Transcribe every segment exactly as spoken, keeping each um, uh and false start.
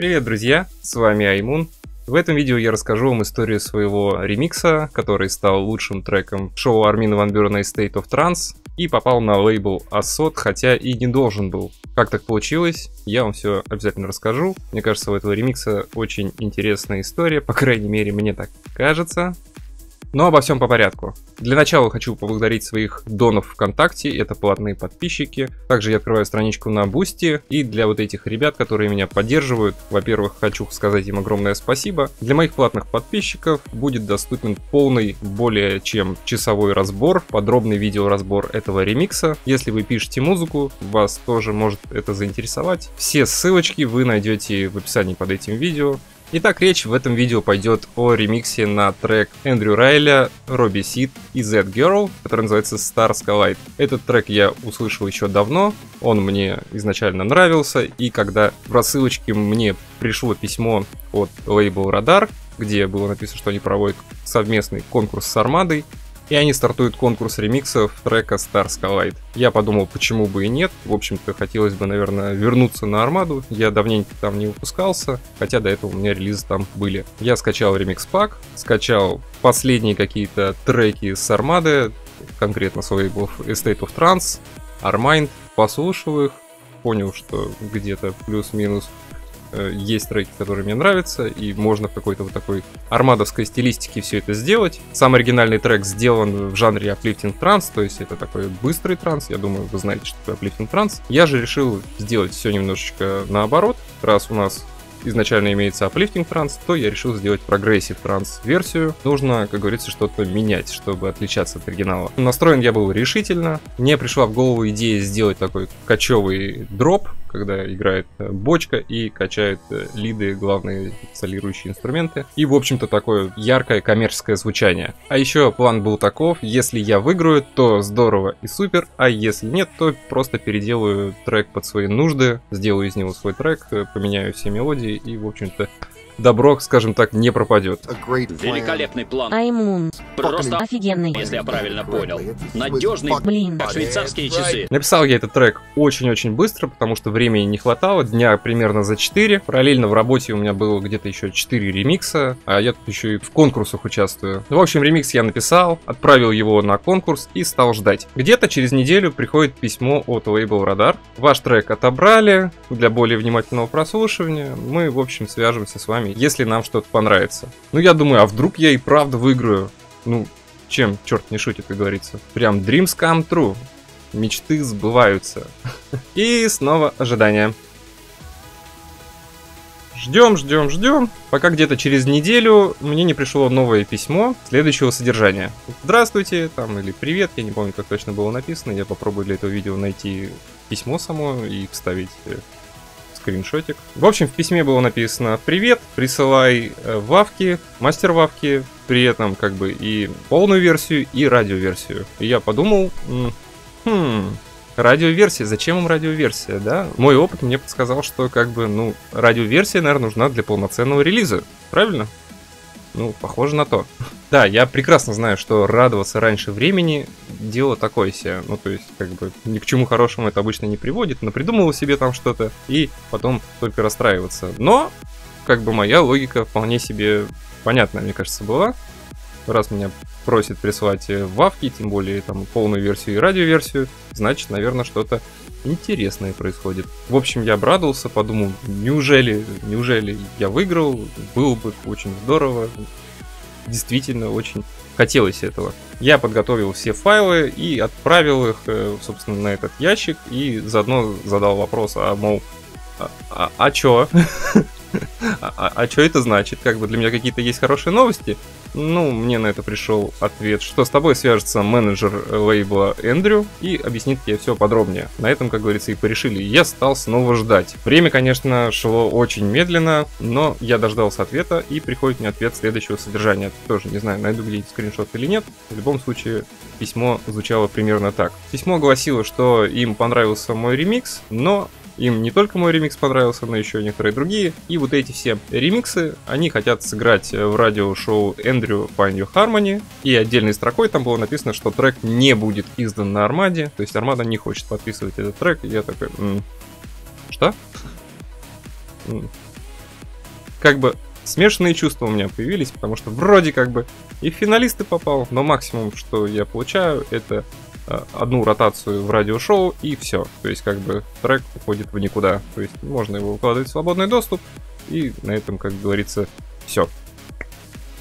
Привет, друзья, с вами Aimoon. В этом видео я расскажу вам историю своего ремикса, который стал лучшим треком шоу Армина Ван Бюрена «A State of Trance» и попал на лейбл Ассот, хотя и не должен был. Как так получилось, я вам все обязательно расскажу. Мне кажется, у этого ремикса очень интересная история, по крайней мере, мне так кажется. Но обо всем по порядку. Для начала хочу поблагодарить своих донов ВКонтакте, это платные подписчики. Также я открываю страничку на Boosty. И для вот этих ребят, которые меня поддерживают, во-первых, хочу сказать им огромное спасибо. Для моих платных подписчиков будет доступен полный, более чем часовой разбор, подробный видеоразбор этого ремикса. Если вы пишете музыку, вас тоже может это заинтересовать. Все ссылочки вы найдете в описании под этим видео. Итак, речь в этом видео пойдет о ремиксе на трек Эндрю Райля, Робби Сид и Z-Girl, который называется Stars Collide. Этот трек я услышал еще давно, он мне изначально нравился, и когда в рассылочке мне пришло письмо от Label Radar, где было написано, что они проводят совместный конкурс с Армадой, и они стартуют конкурс ремиксов трека Stars Collide. Я подумал, почему бы и нет. В общем-то, хотелось бы, наверное, вернуться на Армаду. Я давненько там не выпускался, хотя до этого у меня релизы там были. Я скачал ремикс-пак, скачал последние какие-то треки с Армады, конкретно с лейблов A State of Trance, Armind, послушал их, понял, что где-то плюс-минус есть треки, которые мне нравятся, и можно в какой-то вот такой армадовской стилистике все это сделать. Сам оригинальный трек сделан в жанре uplifting транс, то есть это такой быстрый транс, я думаю, вы знаете, что такое uplifting транс. Я же решил сделать все немножечко наоборот, раз у нас изначально имеется uplifting транс, то я решил сделать прогрессив транс версию. Нужно, как говорится, что-то менять, чтобы отличаться от оригинала. Настроен я был решительно, мне пришла в голову идея сделать такой качевый дроп, когда играет бочка и качают лиды, главные солирующие инструменты. И, в общем-то, такое яркое коммерческое звучание. А еще план был таков: если я выиграю, то здорово и супер, а если нет, то просто переделаю трек под свои нужды, сделаю из него свой трек, поменяю все мелодии и, в общем-то, добро, скажем так, не пропадет. Великолепный план. Aimoon. Просто офигенный. Если я правильно понял. Надежный, блин, как швейцарские часы. Написал я этот трек очень-очень быстро, потому что времени не хватало. Дня примерно за четыре. Параллельно в работе у меня было где-то еще четыре ремикса. А я тут еще и в конкурсах участвую. В общем, ремикс я написал, отправил его на конкурс и стал ждать. Где-то через неделю приходит письмо от Label Radar. Ваш трек отобрали для более внимательного прослушивания. Мы, в общем, свяжемся с вами, если нам что-то понравится. Ну, я думаю, а вдруг я и правда выиграю? Ну, чем черт не шутит, как говорится. Прям dreams come true. Мечты сбываются. И снова ожидание. Ждем, ждем, ждем. Пока где-то через неделю мне не пришло новое письмо следующего содержания. Здравствуйте, там, или привет, я не помню, как точно было написано. Я попробую для этого видео найти письмо само и вставить скриншотик. В общем, в письме было написано: «Привет, присылай вавки, мастер вавки», при этом как бы и полную версию, и радиоверсию. И я подумал, хм, радиоверсия, зачем им радиоверсия, да? Мой опыт мне подсказал, что как бы, ну, радиоверсия, наверное, нужна для полноценного релиза, правильно? Ну, похоже на то. Да, я прекрасно знаю, что радоваться раньше времени дело такое себе. Ну, то есть, как бы, ни к чему хорошему это обычно не приводит. Напридумывал себе там что-то и потом только расстраиваться. Но, как бы, моя логика вполне себе понятна, мне кажется, была. Раз меня просит прислать вавки, тем более там полную версию и радиоверсию, значит, наверное, что-то интересное происходит. В общем, я обрадовался, подумал, неужели, неужели я выиграл, было бы очень здорово. Действительно, очень хотелось этого. Я подготовил все файлы и отправил их, собственно, на этот ящик, и заодно задал вопрос, а, мол, а, а, а чё? А, а что это значит? Как бы для меня какие-то есть хорошие новости? Ну, мне на это пришел ответ, что с тобой свяжется менеджер лейбла Эндрю и объяснит тебе все подробнее. На этом, как говорится, и порешили. Я стал снова ждать. Время, конечно, шло очень медленно, но я дождался ответа, и приходит мне ответ следующего содержания. Тоже не знаю, найду где-нибудь скриншот или нет. В любом случае, письмо звучало примерно так. Письмо гласило, что им понравился мой ремикс, но им не только мой ремикс понравился, но еще и некоторые другие. И вот эти все ремиксы, они хотят сыграть в радиошоу Andrew Find Your Harmony. И отдельной строкой там было написано, что трек не будет издан на Армаде. То есть Армада не хочет подписывать этот трек. И я такой, м-м, что? М-м, как бы смешанные чувства у меня появились, потому что вроде как бы и в финалисты попал, но максимум, что я получаю, это одну ротацию в радиошоу и все. То есть как бы трек уходит в никуда. То есть можно его выкладывать в свободный доступ, и на этом, как говорится, все.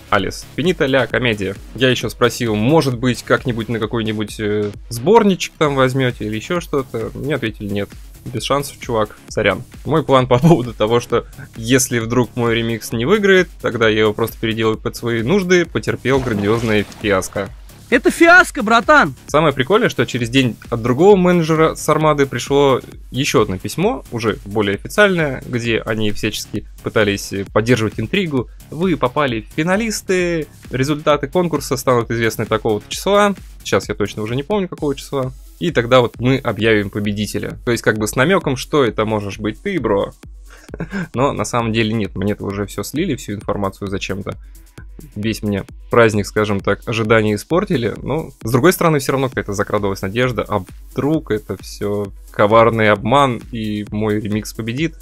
Алис. Финита ля комедия. Я еще спросил, может быть, как-нибудь на какой-нибудь сборничек там возьмете или еще что-то. Мне ответили нет. Без шансов, чувак. Сорян. Мой план по поводу того, что если вдруг мой ремикс не выиграет, тогда я его просто переделаю под свои нужды, потерпел грандиозное фиаско. Это фиаско, братан! Самое прикольное, что через день от другого менеджера с Армады пришло еще одно письмо, уже более официальное, где они всячески пытались поддерживать интригу. Вы попали в финалисты, результаты конкурса станут известны такого-то числа. Сейчас я точно уже не помню, какого числа. И тогда вот мы объявим победителя. То есть как бы с намеком, что это можешь быть ты, бро. Но на самом деле нет, мне-то уже все слили, всю информацию зачем-то. Весь мне праздник, скажем так, ожидания испортили, но с другой стороны все равно какая-то закрадывалась надежда, а вдруг это все коварный обман и мой ремикс победит.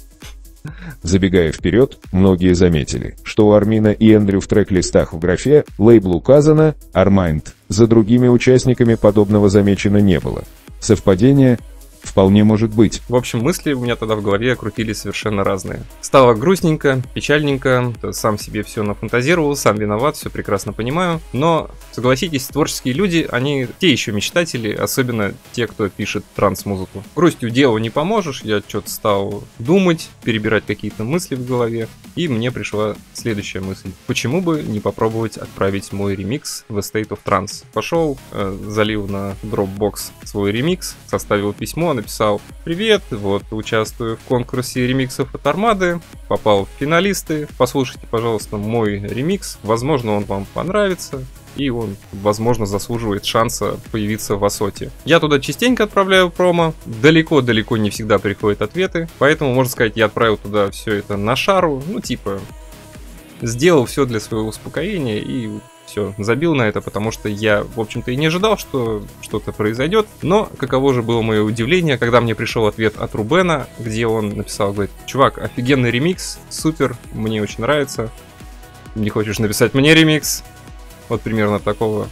Забегая вперед, многие заметили, что у Армина и Эндрю в трек-листах в графе лейбл указано «Армайнд». За другими участниками подобного замечено не было. Совпадение? Вполне может быть. В общем, мысли у меня тогда в голове крутились совершенно разные. Стало грустненько, печальненько, сам себе все нафантазировал, сам виноват, все прекрасно понимаю. Но, согласитесь, творческие люди, они те еще мечтатели, особенно те, кто пишет транс-музыку. Грустью делу не поможешь, я что-то стал думать, перебирать какие-то мысли в голове, и мне пришла следующая мысль. Почему бы не попробовать отправить мой ремикс в A State of Trance? Пошел, э, залил на Dropbox свой ремикс, составил письмо, написал: «Привет, вот участвую в конкурсе ремиксов от Армады, попал в финалисты, послушайте, пожалуйста, мой ремикс, возможно, он вам понравится, и он, возможно, заслуживает шанса появиться в Асоте». Я туда частенько отправляю промо, далеко-далеко не всегда приходят ответы, поэтому, можно сказать, я отправил туда все это на шару, ну, типа, сделал все для своего успокоения и... все, забил на это, потому что я, в общем-то, и не ожидал, что что-то произойдет. Но каково же было мое удивление, когда мне пришел ответ от Рубена, где он написал, говорит: «Чувак, офигенный ремикс, супер, мне очень нравится. Не хочешь написать мне ремикс?» Вот примерно такого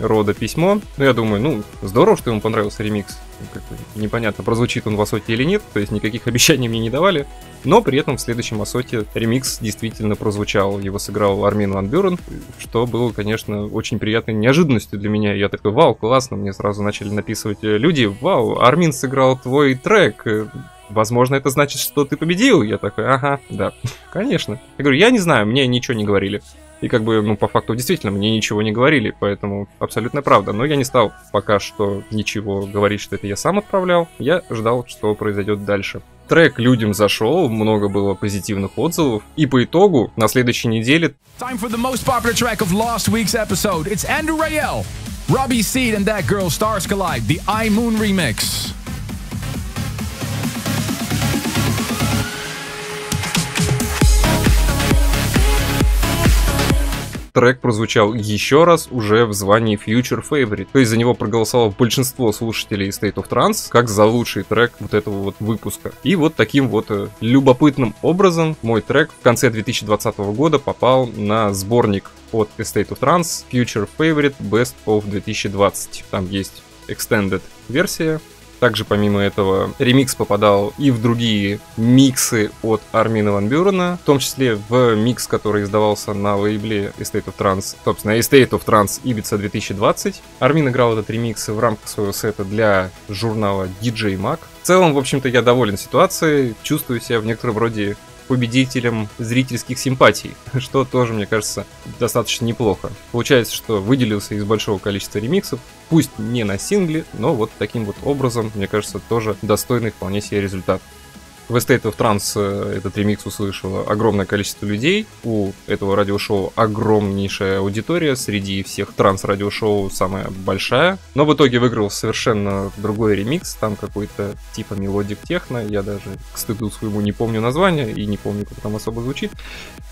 рода письмо. Ну, я думаю, ну, здорово, что ему понравился ремикс. Как-то непонятно, прозвучит он в Асоте или нет, то есть никаких обещаний мне не давали. Но при этом в следующем Асоте ремикс действительно прозвучал. Его сыграл Армин Ван Бюрен, что было, конечно, очень приятной неожиданностью для меня. Я такой: вау, классно, мне сразу начали написывать люди: вау, Армин сыграл твой трек, возможно, это значит, что ты победил. Я такой: ага, да, конечно. Я говорю: я не знаю, мне ничего не говорили. И как бы, ну, по факту, действительно, мне ничего не говорили, поэтому абсолютно правда. Но я не стал пока что ничего говорить, что это я сам отправлял. Я ждал, что произойдет дальше. Трек людям зашел, много было позитивных отзывов. И по итогу на следующей неделе... Time for the most popular track of last week's episode. It's Andrew Rayel, Robbie Seed and That Girl, Stars Collide, the Aimoon remix. Трек прозвучал еще раз уже в звании Future Favorite. То есть за него проголосовало большинство слушателей State of Trance как за лучший трек вот этого вот выпуска. И вот таким вот любопытным образом мой трек в конце две тысячи двадцатого года попал на сборник от A State of Trance Future Favorite Best of две тысячи двадцать. Там есть Extended версия. Также, помимо этого, ремикс попадал и в другие миксы от Армина Ван Бюрена, в том числе в микс, который издавался на лейбле A State of Trance, собственно, A State of Trance Ibiza две тысячи двадцать. Армин играл этот ремикс в рамках своего сета для журнала ди джей Mag. В целом, в общем-то, я доволен ситуацией, чувствую себя в некотором роде победителем зрительских симпатий, что тоже, мне кажется, достаточно неплохо. Получается, что выделился из большого количества ремиксов, пусть не на сингле, но вот таким вот образом, мне кажется, тоже достойный вполне себе результат. В A State of Trance этот ремикс услышало огромное количество людей, у этого радиошоу огромнейшая аудитория, среди всех транс-радиошоу самая большая, но в итоге выиграл совершенно другой ремикс, там какой-то типа мелодик техно, я даже к стыду своему не помню название и не помню, как там особо звучит.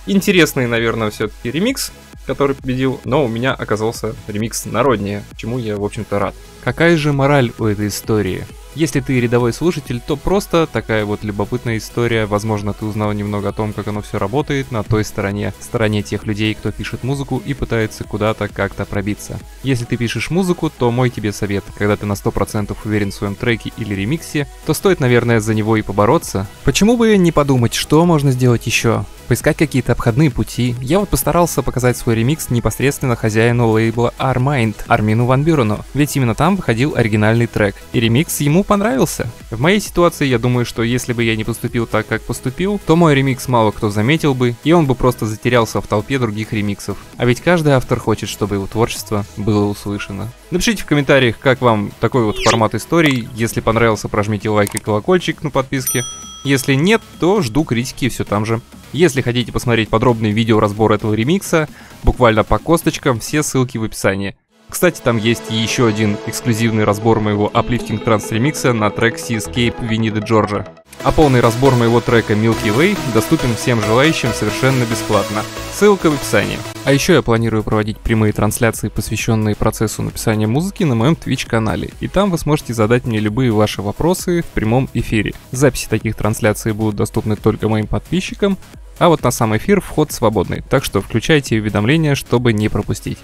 Интересный, наверное, все-таки ремикс, который победил, но у меня оказался ремикс народнее, чему я, в общем-то, рад. Какая же мораль у этой истории? Если ты рядовой слушатель, то просто такая вот любопытная история. Возможно, ты узнал немного о том, как оно все работает на той стороне, стороне тех людей, кто пишет музыку и пытается куда-то как-то пробиться. Если ты пишешь музыку, то мой тебе совет, когда ты на сто процентов уверен в своем треке или ремиксе, то стоит, наверное, за него и побороться. Почему бы не подумать, что можно сделать еще? Поискать какие-то обходные пути. Я вот постарался показать свой ремикс непосредственно хозяину лейбла Armind, Армину Ван Бюрену, ведь именно там выходил оригинальный трек, и ремикс ему понравился. В моей ситуации я думаю, что если бы я не поступил так, как поступил, то мой ремикс мало кто заметил бы, и он бы просто затерялся в толпе других ремиксов. А ведь каждый автор хочет, чтобы его творчество было услышано. Напишите в комментариях, как вам такой вот формат истории. Если понравился, прожмите лайк и колокольчик на подписке. Если нет, то жду критики все там же. Если хотите посмотреть подробный видеоразбор этого ремикса, буквально по косточкам, все ссылки в описании. Кстати, там есть еще один эксклюзивный разбор моего Uplifting Trance ремикса на трек Escape Вини Vici. А полный разбор моего трека Milky Way доступен всем желающим совершенно бесплатно. Ссылка в описании. А еще я планирую проводить прямые трансляции, посвященные процессу написания музыки на моем Twitch-канале. И там вы сможете задать мне любые ваши вопросы в прямом эфире. Записи таких трансляций будут доступны только моим подписчикам, а вот на сам эфир вход свободный, так что включайте уведомления, чтобы не пропустить.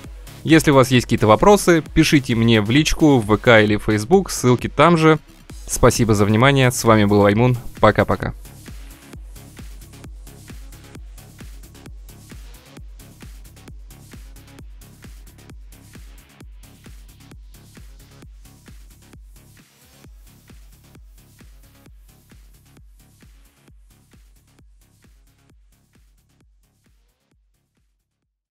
Если у вас есть какие-то вопросы, пишите мне в личку, в ВК или в Facebook, ссылки там же. Спасибо за внимание, с вами был Aimoon, пока-пока.